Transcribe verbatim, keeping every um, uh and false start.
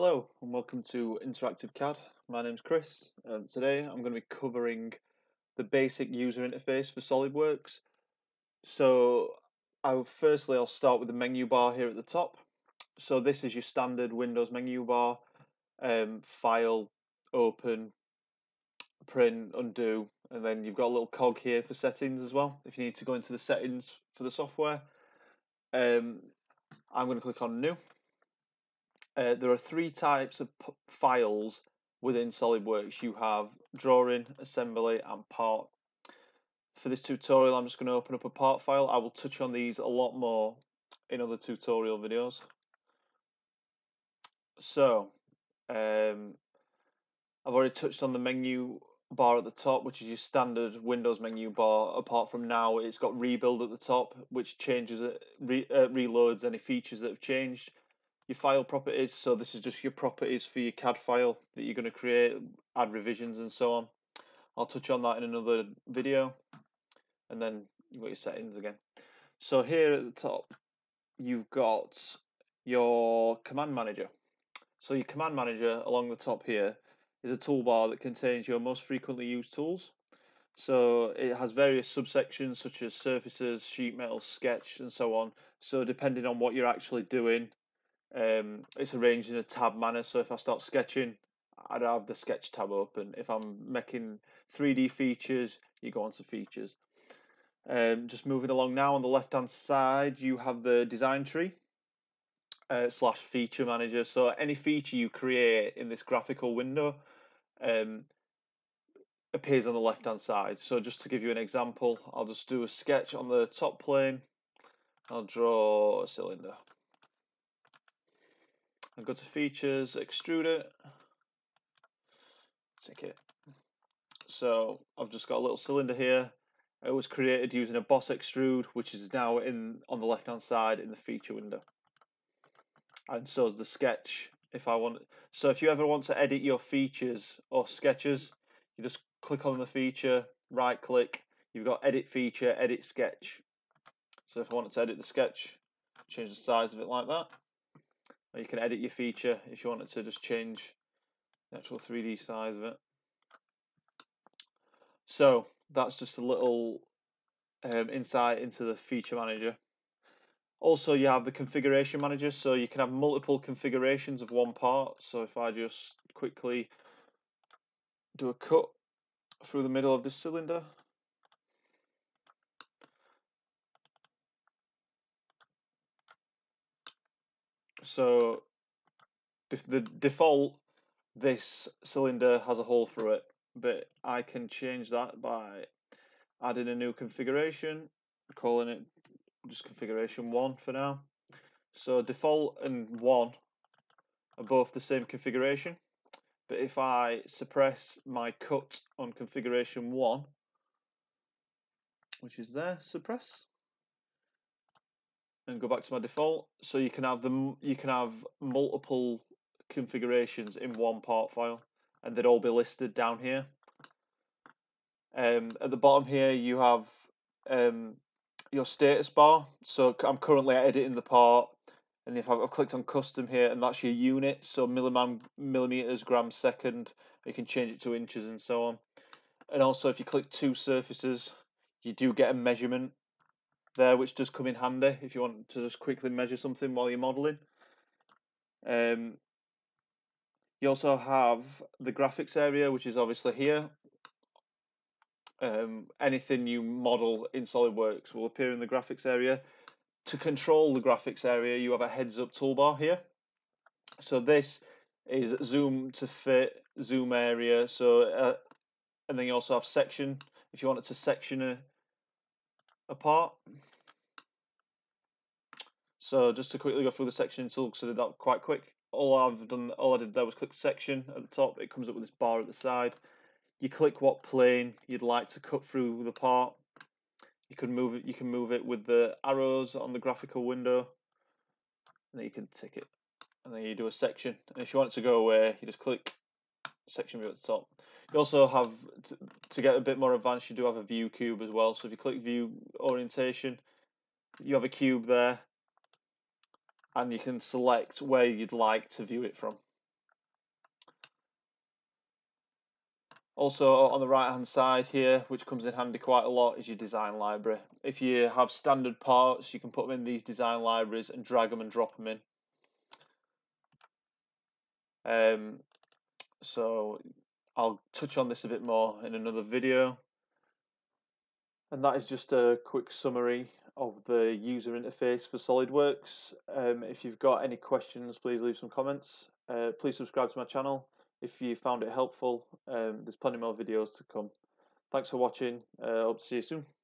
Hello and welcome to Interactive C A D. My name's Chris and today I'm going to be covering the basic user interface for SOLIDWORKS. So I'll, firstly I'll start with the menu bar here at the top. So this is your standard Windows menu bar, um, file, open, print, undo, and then you've got a little cog here for settings as well if you need to go into the settings for the software. Um, I'm going to click on new. Uh, there are three types of p files within SOLIDWORKS. You have drawing, assembly and part. For this tutorial I'm just going to open up a part file. I will touch on these a lot more in other tutorial videos. So um, I've already touched on the menu bar at the top, which is your standard Windows menu bar, apart from now it's got rebuild at the top, which changes it, re uh, reloads any features that have changed. Your file properties, so this is just your properties for your C A D file that you're going to create, add revisions and so on. I'll touch on that in another video. And then you've got your settings again. So here at the top, you've got your command manager. So your command manager along the top here is a toolbar that contains your most frequently used tools. So it has various subsections such as surfaces, sheet metal, sketch and so on. So depending on what you're actually doing, Um, it's arranged in a tab manner. So if I start sketching, I'd have the sketch tab open. If I'm making three D features, you go on to features. Um, just moving along now, on the left hand side you have the design tree uh, slash feature manager. So any feature you create in this graphical window um, appears on the left hand side. So just to give you an example, I'll just do a sketch on the top plane. I'll draw a cylinder. I'll go to features, extrude it, take it. So I've just got a little cylinder here. It was created using a Boss Extrude, which is now in on the left hand side in the feature window. And so is the sketch if I want. So if you ever want to edit your features or sketches, you just click on the feature, right click, you've got edit feature, edit sketch. So if I wanted to edit the sketch, change the size of it like that. You can edit your feature if you want it to just change the actual three D size of it. So that's just a little um, insight into the feature manager. Also you have the configuration manager, so you can have multiple configurations of one part. So if I just quickly do a cut through the middle of this cylinder, so the default, this cylinder has a hole through it, but I can change that by adding a new configuration, calling it just configuration one for now. So default and one are both the same configuration, but if I suppress my cut on configuration one, which is there, suppress, and go back to my default, so you can have them. You can have multiple configurations in one part file, and they'd all be listed down here. Um, at the bottom here, you have um, your status bar. So I'm currently editing the part, and if I've, I've clicked on custom here, and that's your unit, so milligram, millimeters, grams, second. You can change it to inches and so on. And also, if you click two surfaces, you do get a measurement there, which does come in handy if you want to just quickly measure something while you're modeling. Um, you also have the graphics area, which is obviously here. Um, anything you model in SolidWorks will appear in the graphics area. To control the graphics area, you have a heads up toolbar here. So this is zoom to fit, zoom area. So uh, and then you also have section if you wanted to section a apart. So just to quickly go through the section tool, because I did that quite quick. All I've done, all I did there was click section at the top. It comes up with this bar at the side. You click what plane you'd like to cut through the part. You can move it. You can move it with the arrows on the graphical window. And then you can tick it. And then you do a section. And if you want it to go away, you just click section view at the top. You also have, to get a bit more advanced, you do have a view cube as well. So if you click view orientation, you have a cube there and you can select where you'd like to view it from. Also on the right hand side here, which comes in handy quite a lot, is your design library. If you have standard parts, you can put them in these design libraries and drag them and drop them in. Um, so I'll touch on this a bit more in another video. And that is just a quick summary of the user interface for SolidWorks. Um, if you've got any questions, please leave some comments. Uh, please subscribe to my channel if you found it helpful. Um, there's plenty more videos to come. Thanks for watching. Uh, hope to see you soon.